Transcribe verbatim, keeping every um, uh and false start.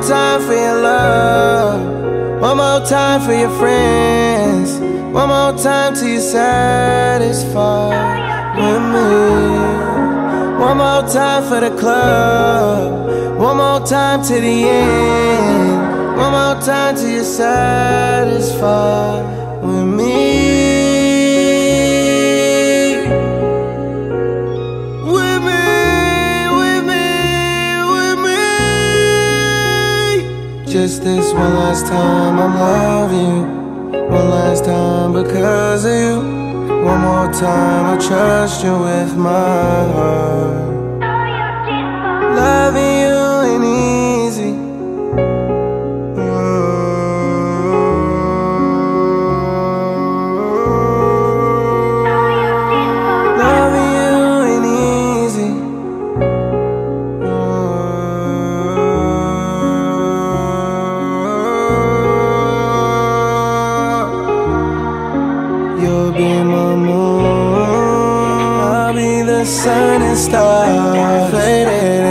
more time for your love, one more time for your friends, one more time till you're satisfied with me. One more time for the club, one more time to the end, one more time till you're satisfied with me. Just this one last time, I'm loving you. One last time because of you. One more time, I trust you with my heart. Loving you ain't easy. Mm-hmm. Loving you ain't easy. Sun and stars faded.